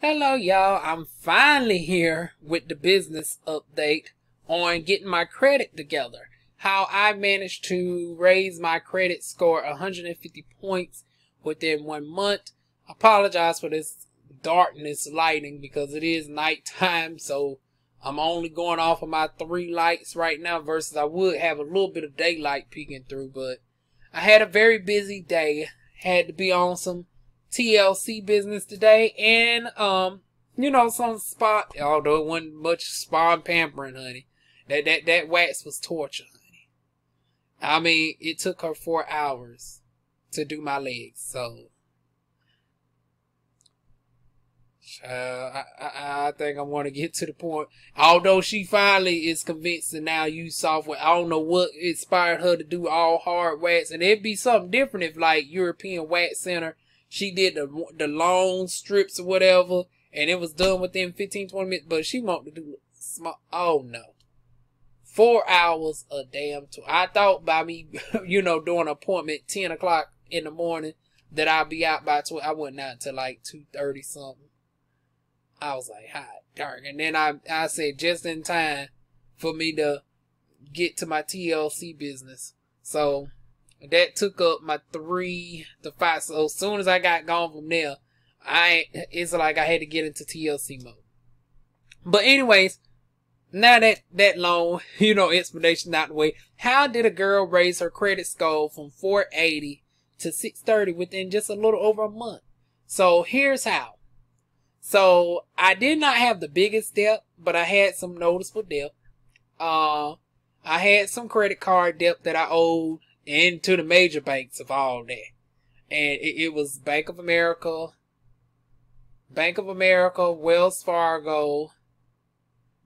Hello y'all, I'm finally here with the business update on getting my credit together. How I managed to raise my credit score 150 points within 1 month. I apologize for this darkness lighting because it is nighttime, so I'm only going off of my 3 lights right now versus I would have a little bit of daylight peeking through, but I had a very busy day. Had to be on some TLC business today and you know, some spa, although it wasn't much spa and pampering, honey. That wax was torture, honey. I mean, it took her 4 hours to do my legs, so I think I want to get to the point. Although she finally is convinced to now use software. I don't know what inspired her to do all hard wax, and it'd be something different if like European Wax Center, she did the long strips or whatever, and it was done within 15, 20 minutes. But she wanted to do small. Oh no, 4 hours a damn tour. I thought by me, you know, doing an appointment 10 o'clock in the morning that I'd be out by 12. I went out till like 2:30 something. I was like, hot darn. And then I said just in time for me to get to my TLC business. So that took up my 3 to 5. So as soon as I got gone from there, it's like I had to get into TLC mode. But anyways, now that long, you know, explanation out the way, how did a girl raise her credit score from 480 to 630 within just a little over a month? So here's how. So I did not have the biggest debt, but I had some noticeable debt. I had some credit card debt that I owed into the major banks of all that, and it was Bank of America, Wells Fargo,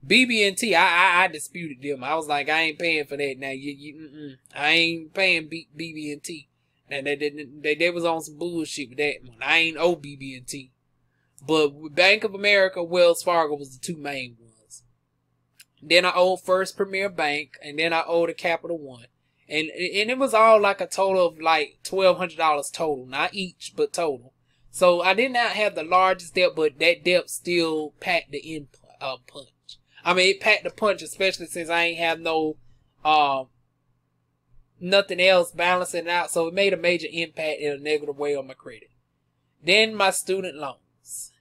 BB&T. I disputed them. I was like, I ain't paying for that. Now I ain't paying BB&T. Now they was on some bullshit with that one. I ain't owe BB&T, but Bank of America, Wells Fargo was the 2 main ones. Then I owed First Premier Bank, and then I owed a Capital One. And it was all like a total of like $1,200 total, not each, but total. So I did not have the largest debt, but that debt still packed the punch. I mean, it packed the punch, especially since I ain't have no, nothing else balancing out. So it made a major impact in a negative way on my credit. Then my student loans.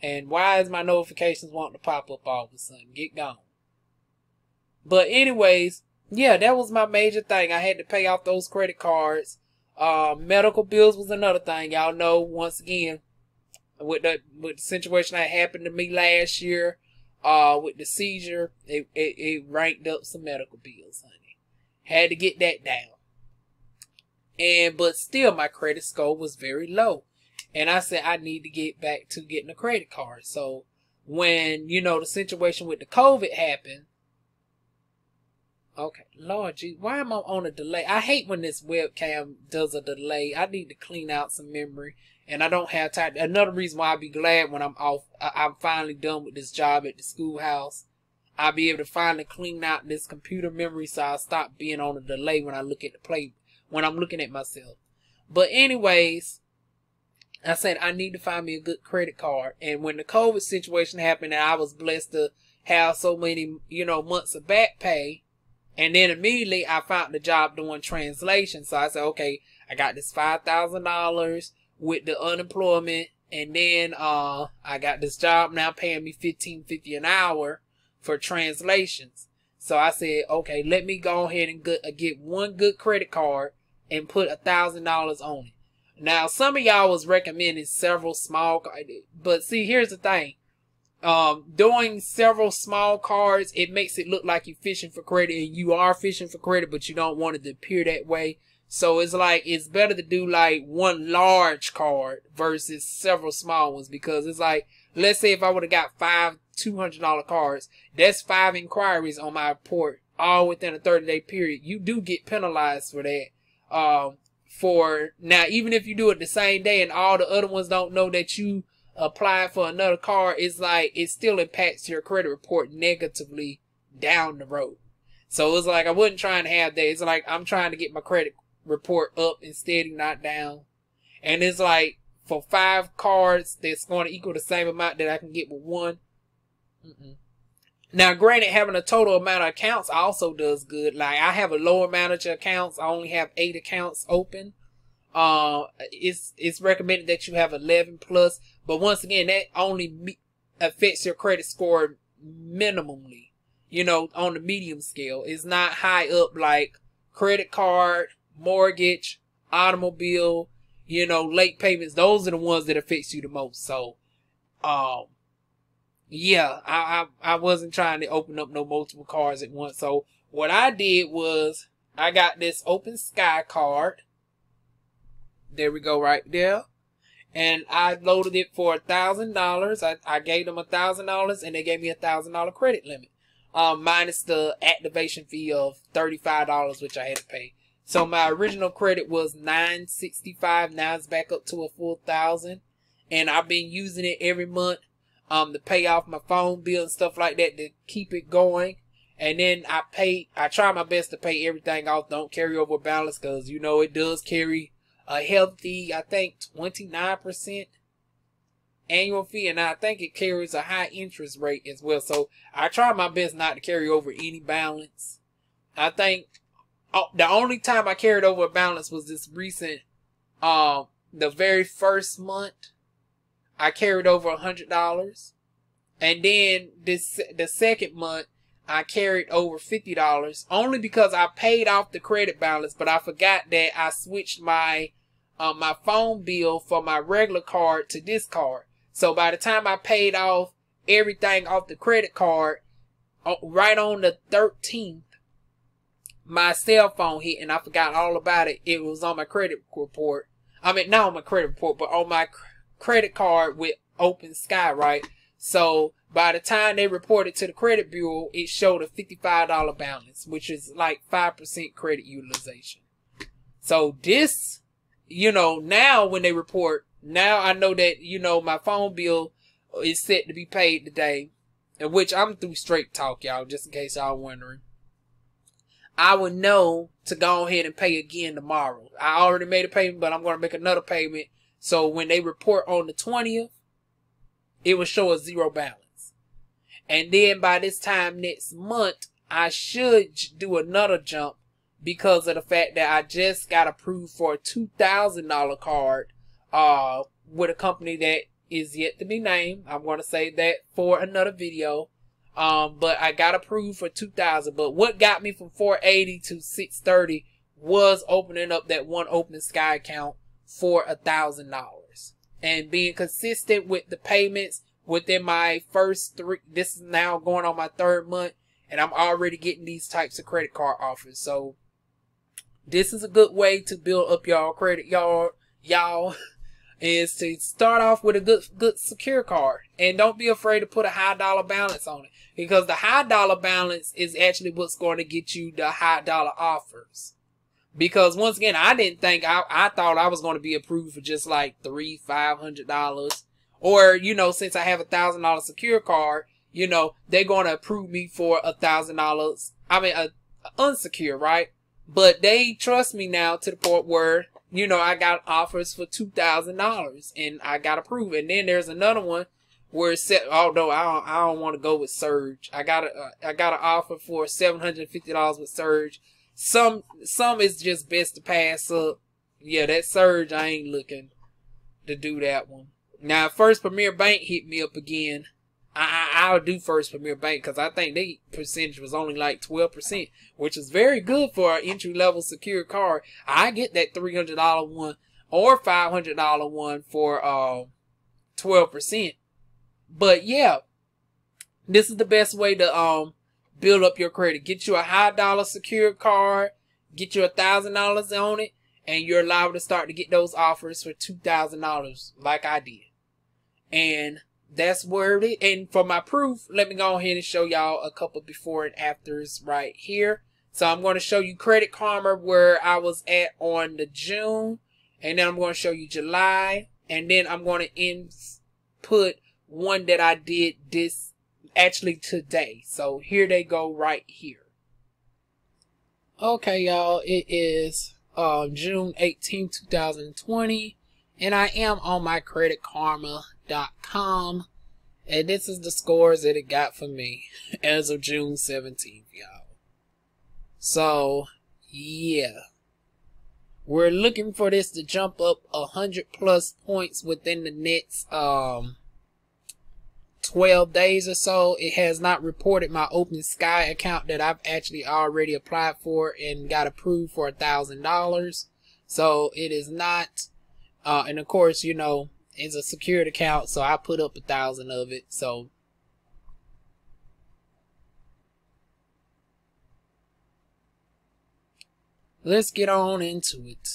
And why is my notifications wanting to pop up all of a sudden? Get gone. But anyways, yeah, that was my major thing. I had to pay off those credit cards. Medical bills was another thing. Y'all know, once again, with the situation that happened to me last year, with the seizure, it ranked up some medical bills, honey. Had to get that down. But still, my credit score was very low. And I said, I need to get back to getting a credit card. So when, you know, the situation with the COVID happened, okay, Lord, geez, why am I on a delay? I hate when this webcam does a delay. I need to clean out some memory, and I don't have time. Another reason why I'll be glad when I'm off, I'm finally done with this job at the schoolhouse. I'll be able to finally clean out this computer memory, so I'll stop being on a delay when I look at the play, when I'm looking at myself. But anyways, I said I need to find me a good credit card, and when the COVID situation happened, and I was blessed to have so many, you know, months of back pay. And then immediately I found the job doing translation. So I said, okay, I got this $5,000 with the unemployment. And then, I got this job now paying me $15.50 an hour for translations. So I said, okay, let me go ahead and get one good credit card and put $1,000 on it. Now, some of y'all was recommending several small, but see, here's the thing. Doing several small cards, it makes it look like you're fishing for credit, and you are fishing for credit, but you don't want it to appear that way. So it's like, it's better to do like one large card versus several small ones, because it's like, let's say if I would have got 5 $200 cards, that's 5 inquiries on my report all within a 30-day period. You do get penalized for that. For now, even if you do it the same day and all the other ones don't know that you apply for another card, it's like it still impacts your credit report negatively down the road. So it's like I wasn't trying to have that. It's like I'm trying to get my credit report up and steady, not down. And it's like for 5 cards that's going to equal the same amount that I can get with one. Now, granted, having a total amount of accounts also does good. Like, I have a lower amount of accounts. I only have 8 accounts open. It's recommended that you have 11 plus. But once again, that only affects your credit score minimally, you know, on the medium scale. It's not high up like credit card, mortgage, automobile, you know, late payments. Those are the ones that affects you the most. So, yeah, I wasn't trying to open up no multiple cards at once. So what I did was I got this Open Sky card. There we go, right there. And I loaded it for $1,000. I gave them $1,000 and they gave me $1,000 credit limit, minus the activation fee of $35, which I had to pay. So my original credit was $965. Now it's back up to a full $1,000, and I've been using it every month. To pay off my phone bill and stuff like that to keep it going. And then I try my best to pay everything off. Don't carry over balance, because, you know, it does carry a healthy, I think, 29% annual fee. And I think it carries a high interest rate as well. So I try my best not to carry over any balance. I think the only time I carried over a balance was this recent, the very first month. I carried over $100, and then the second month I carried over $50, only because I paid off the credit balance, but I forgot that I switched my my phone bill from my regular card to this card. So by the time I paid off everything off the credit card, right on the 13th, my cell phone hit, and I forgot all about it. It was on my credit report. I mean, not on my credit report, but on my credit card with Open Sky, right? So by the time they reported to the credit bureau, it showed a $55 balance, which is like 5% credit utilization. So this, you know, now when they report, now I know that, you know, my phone bill is set to be paid today, and which I'm through Straight Talk, y'all, just in case y'all wondering. I would know to go ahead and pay again tomorrow. I already made a payment, but I'm going to make another payment. So when they report on the 20th, it will show a zero balance. And then by this time next month, I should do another jump, because of the fact that I just got approved for a $2,000 card with a company that is yet to be named. I'm going to save that for another video. But I got approved for $2,000. But what got me from $480 to $630 was opening up that one Open Sky account for $1,000 and being consistent with the payments within my first 3. This is now going on my 3rd month, and I'm already getting these types of credit card offers. So this is a good way to build up y'all credit, y'all is to start off with a good secure card, and don't be afraid to put a high dollar balance on it, because the high dollar balance is actually what's going to get you the high dollar offers. Because once again, I didn't think, I thought I was going to be approved for just like $500, or, you know, since I have $1,000 secure card, you know, they're going to approve me for $1,000. I mean, unsecure, right? But they trust me now to the point where, you know, I got offers for $2,000 and I got approved. And then there's another one where it's set, although I don't want to go with Surge. I got an offer for $750 with Surge. Some is just best to pass up. Yeah, that Surge, I ain't looking to do that one. Now, First Premier Bank hit me up again. I'll do First Premier Bank, because I think their percentage was only like 12%, which is very good for an entry-level secure card. I get that $300 one or $500 one for 12%. But, yeah, this is the best way to build up your credit. Get you a high dollar secured card, get you $1,000 on it, and you're liable to start to get those offers for $2,000 like I did. And that's where it is. And for my proof, let me go ahead and show y'all a couple before and afters right here. So I'm going to show you Credit Karma where I was at on the June, and then I'm going to show you July, and then I'm going to input one that I did this actually today. So here they go right here. Okay, y'all, it is June 18, 2020, And I am on my creditkarma.com. And this is the scores that it got for me as of June 17th, y'all. So, yeah. We're looking for this to jump up 100 plus points within the next 12 days or so. It has not reported my Open Sky account that I've actually already applied for and got approved for $1,000. So it is not, and of course, you know, it's a secured account, so I put up 1,000 of it. So let's get on into it.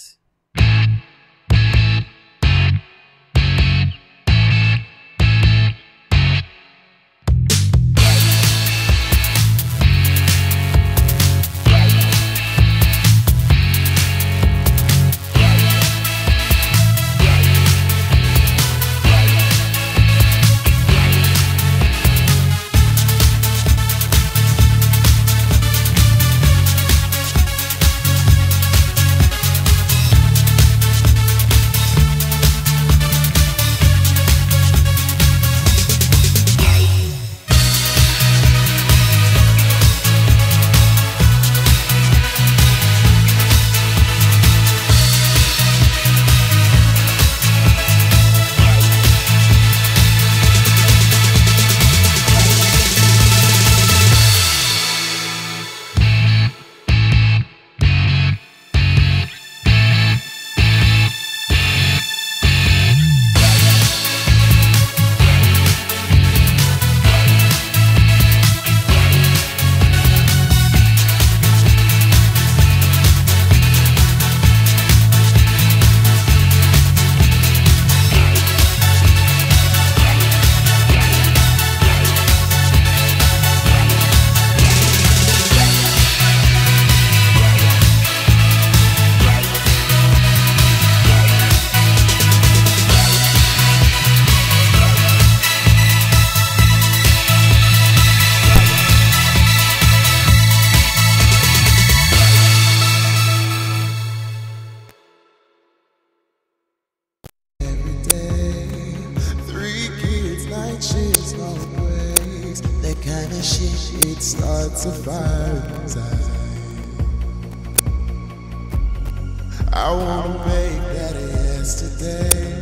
I wanna bake that ass today.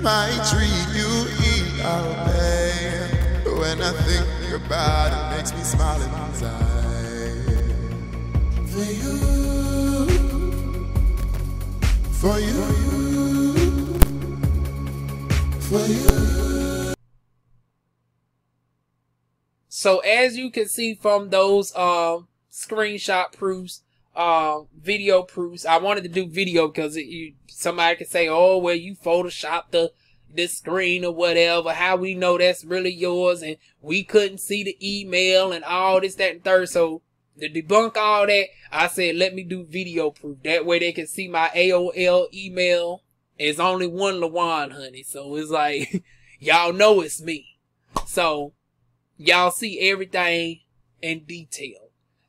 Might treat you eat all day. When I think about it, makes me smile inside. For you, for you, for you. So as you can see from those screenshot proofs, video proofs. I wanted to do video because somebody could say, oh, well, you photoshopped the screen or whatever. How we know that's really yours, and we couldn't see the email and all this, that, and third. So to debunk all that, I said, let me do video proof. That way they can see my AOL email. It's only one LaJuan, honey. So it's like, y'all know it's me. So y'all see everything in detail.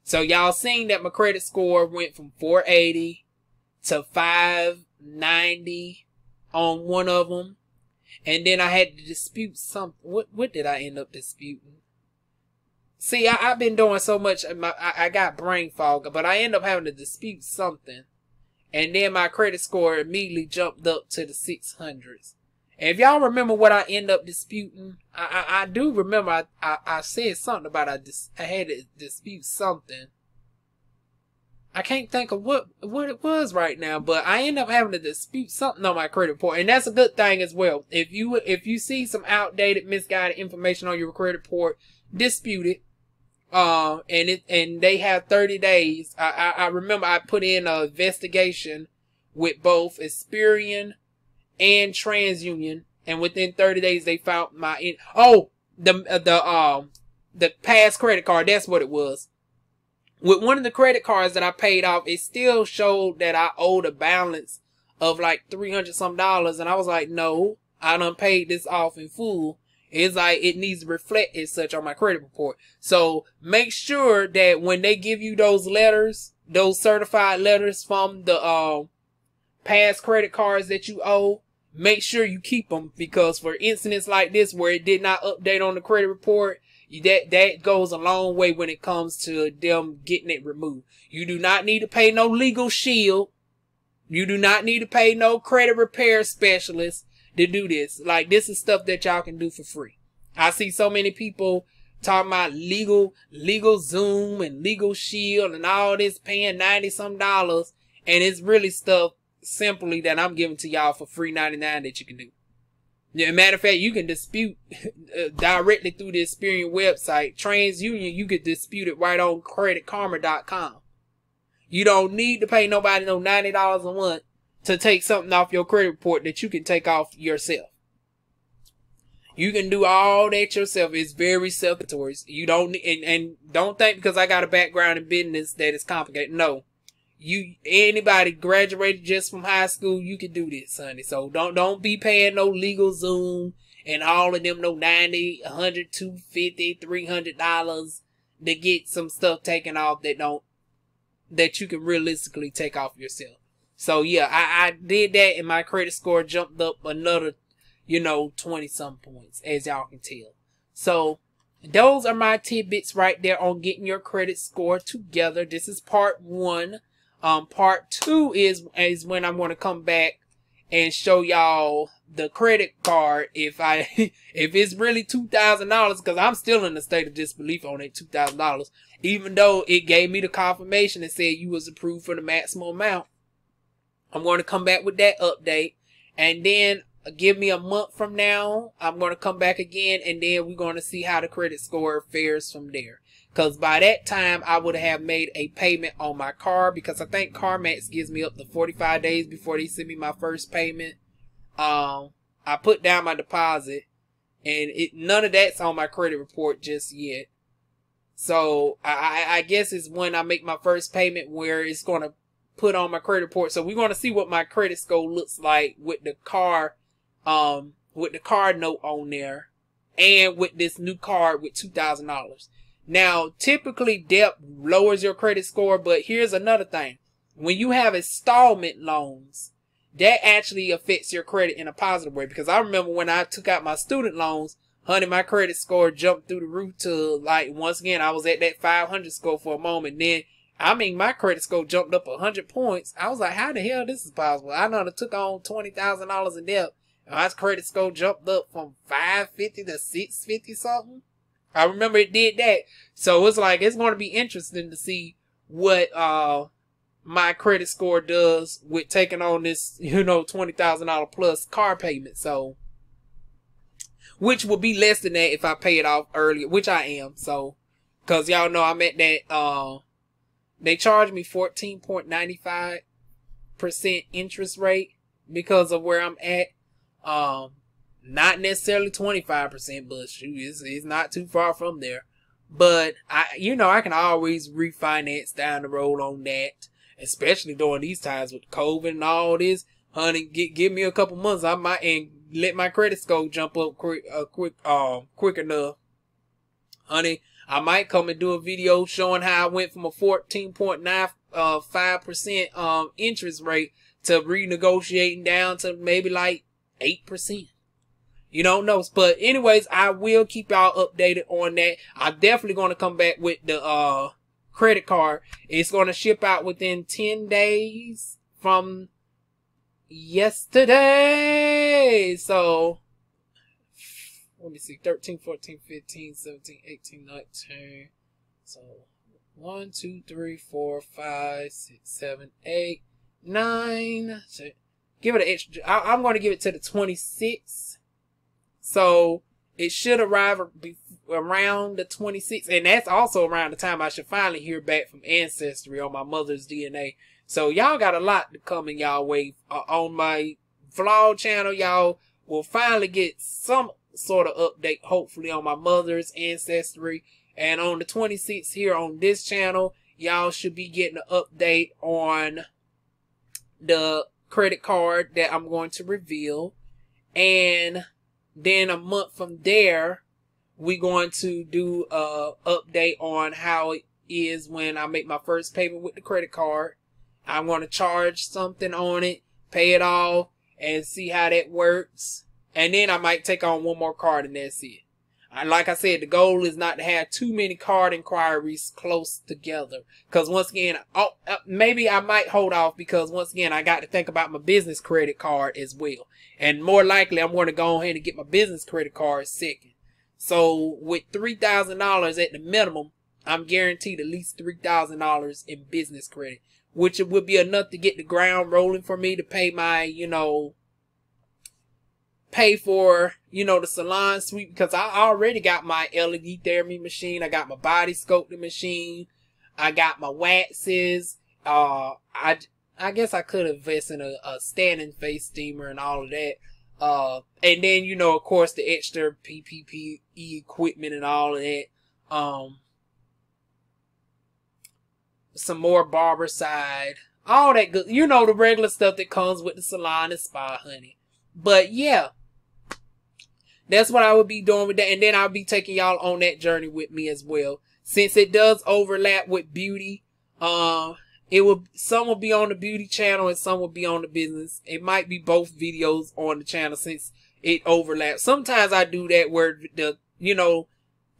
So y'all seen that my credit score went from 480 to 590 on one of them. And then I had to dispute something. What did I end up disputing? See, I've been doing so much. I got brain fog, but I end up having to dispute something. And then my credit score immediately jumped up to the 600s. And if y'all remember what I end up disputing, I do remember I said something about I had to dispute something. I can't think of what it was right now, but I end up having to dispute something on my credit report. And that's a good thing as well. If you see some outdated, misguided information on your credit report, dispute it. And they have 30 days. I remember I put in an investigation with both Experian and TransUnion, and within 30 days they found my the past credit card. That's what it was. With one of the credit cards that I paid off, it still showed that I owed a balance of like $300 some, and I was like, no, I done paid this off in full. It's like it needs to reflect as such on my credit report. So make sure that when they give you those letters, those certified letters from the past credit cards that you owe, make sure you keep them, because for incidents like this where it did not update on the credit report, that goes a long way when it comes to them getting it removed. You do not need to pay no legal shield. You do not need to pay no credit repair specialist to do this. Like, this is stuff that y'all can do for free. I see so many people talking about legal Zoom and legal shield and all this, paying $90 some, and it's really stuff simply that I'm giving to y'all for free, 99, that you can do. Yeah, matter of fact, you can dispute directly through the Experian website. TransUnion, you could dispute it right on CreditKarma.com. You don't need to pay nobody no $90 a month to take something off your credit report that you can take off yourself. You can do all that yourself. It's very self-explanatory. You don't need, and don't think because I got a background in business that is complicated. No. You, anybody graduated just from high school, you can do this, Sonny. So don't be paying no legal Zoom and all of them no $90, $100, $250, $300 to get some stuff taken off that don't, that you can realistically take off yourself. So yeah, I did that and my credit score jumped up another, 20-some points, as y'all can tell. So those are my tidbits right there on getting your credit score together. This is part one. Part two is when I'm going to come back and show y'all the credit card. If it's really $2,000, cause I'm still in a state of disbelief on that $2,000, even though it gave me the confirmation and said you was approved for the maximum amount. I'm going to come back with that update, and then give me a month from now, I'm going to come back again, and then we're going to see how the credit score fares from there. Because by that time, I would have made a payment on my car, because I think CarMax gives me up to 45 days before they send me my first payment. I put down my deposit, and none of that's on my credit report just yet. So I guess it's when I make my first payment where it's going to put on my credit report. So we're going to see what my credit score looks like with the car note on there, and with this new card with $2,000. Now, typically debt lowers your credit score, but here's another thing. When you have installment loans, that actually affects your credit in a positive way. Because I remember when I took out my student loans, honey, my credit score jumped through the roof to, like, once again, I was at that 500 score for a moment. Then, I mean, my credit score jumped up 100 points. I was like, how the hell this is possible? I know I took on $20,000 in debt. And my credit score jumped up from 550 to 650 something. I remember it did that. So it's like, it's going to be interesting to see what my credit score does with taking on this, $20,000 plus car payment. So, which will be less than that if I pay it off earlier, which I am. So, cause y'all know I'm at that, they charge me 14.95% interest rate because of where I'm at. Not necessarily 25%, but shoot, it's not too far from there. But I can always refinance down the road on that, especially during these times with COVID and all this. Honey, give me a couple months, I might and let my credit score jump up quick enough. Honey, I might come and do a video showing how I went from a 14.95% interest rate to renegotiating down to maybe like 8%. You don't know. But anyways, I will keep y'all updated on that. I'm definitely going to come back with the credit card. It's going to ship out within 10 days from yesterday. So, let me see. 13, 14, 15, 17, 18, 19. So, 1, 2, 3, 4, 5, 6, 7, 8, 9. So, give it an extra. I'm going to give it to the 26th. So it should arrive around the 26th, and that's also around the time I should finally hear back from Ancestry on my mother's DNA. So y'all got a lot to come in y'all way on my vlog channel. Y'all will finally get some sort of update, hopefully, on my mother's ancestry. And on the 26th here on this channel, y'all should be getting an update on the credit card that I'm going to reveal. And then a month from there, we're going to do a update on how it is when I make my first payment with the credit card. I'm going to charge something on it, pay it off, and see how that works. And then I might take on one more card and that's it. Like I said, the goal is not to have too many card inquiries close together. Because once again, maybe I might hold off because once again, I got to think about my business credit card as well. And more likely, I'm going to go ahead and get my business credit card second. So with $3,000 at the minimum, I'm guaranteed at least $3,000 in business credit, which would be enough to get the ground rolling for me to pay my, you know, pay for, you know, the salon suite, because I already got my LED therapy machine. I got my body sculpting machine. I got my waxes. I guess I could invest in a standing face steamer and all of that. And then, you know, of course the extra PPE equipment and all of that. Some more barber side, all that good, you know, the regular stuff that comes with the salon and spa, honey. But yeah, that's what I would be doing with that. And then I'll be taking y'all on that journey with me as well. Since it does overlap with beauty, it will, some will be on the beauty channel and some will be on the business. It might be both videos on the channel since it overlaps. Sometimes I do that where the, you know,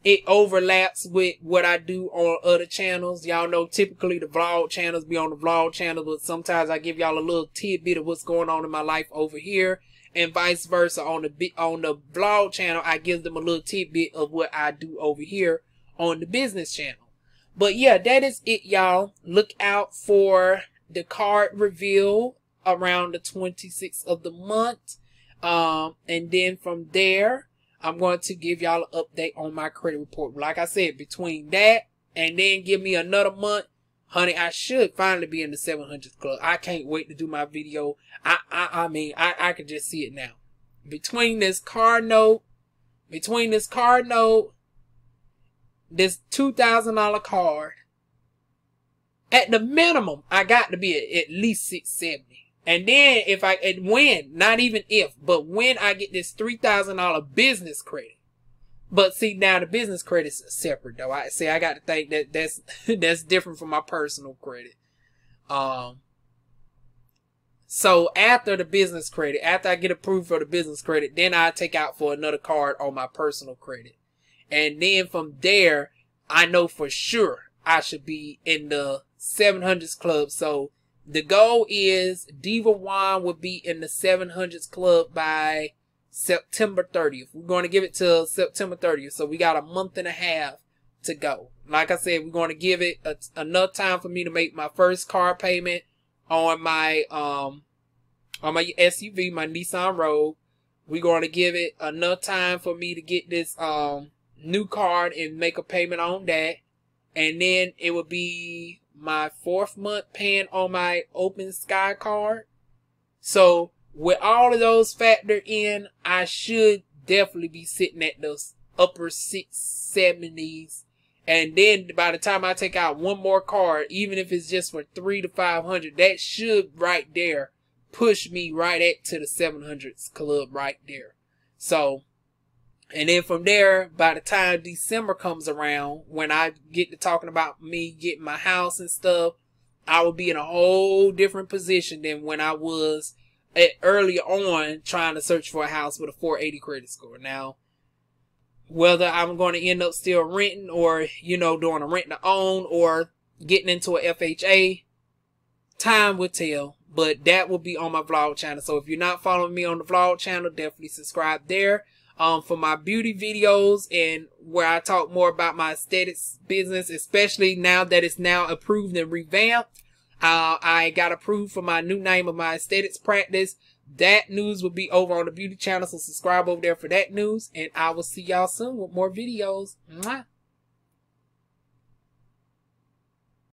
it overlaps with what I do on other channels. Y'all know typically the vlog channels be on the vlog channel, but sometimes I give y'all a little tidbit of what's going on in my life over here. And vice versa, on the vlog channel, I give them a little tidbit of what I do over here on the business channel. But yeah, that is it, y'all. Look out for the card reveal around the 26th of the month. And then from there, I'm going to give y'all an update on my credit report. Like I said, between that and then give me another month, honey, I should finally be in the 700th club. I can't wait to do my video. I mean, I could just see it now. Between this card note, this $2,000 card, at the minimum, I got to be at least 670. And then if I, and when, not even if, but when I get this $3,000 business credit. But see, now the business credit's separate though. I see, I got to think that that's different from my personal credit. So after the business credit, after I get approved for the business credit, then I take out for another card on my personal credit. And then from there, I know for sure I should be in the 700s club. So the goal is DivaWuan would be in the 700s club by September 30th. We're going to give it till September 30th. So we got a month and a half to go. Like I said, we're going to give it enough time for me to make my first car payment on my SUV, my Nissan Rogue. We're going to give it enough time for me to get this, new card and make a payment on that. And then it would be my 4th month paying on my Open Sky card. So with all of those factored in, I should definitely be sitting at those upper 670s. And then by the time I take out one more card, even if it's just for 300 to 500, that should right there push me right at to the 700s club right there. So, and then from there, by the time December comes around, when I get to talking about me getting my house and stuff, I will be in a whole different position than when I was earlier on trying to search for a house with a 480 credit score. Now, whether I'm going to end up still renting or, you know, doing a rent to own or getting into a FHA, time will tell. But that will be on my vlog channel. So if you're not following me on the vlog channel, definitely subscribe there. For my beauty videos and where I talk more about my aesthetics business, especially now that it's now approved and revamped. I got approved for my new name of my aesthetics practice. That news will be over on the beauty channel, so subscribe over there for that news. And I will see y'all soon with more videos. Mwah.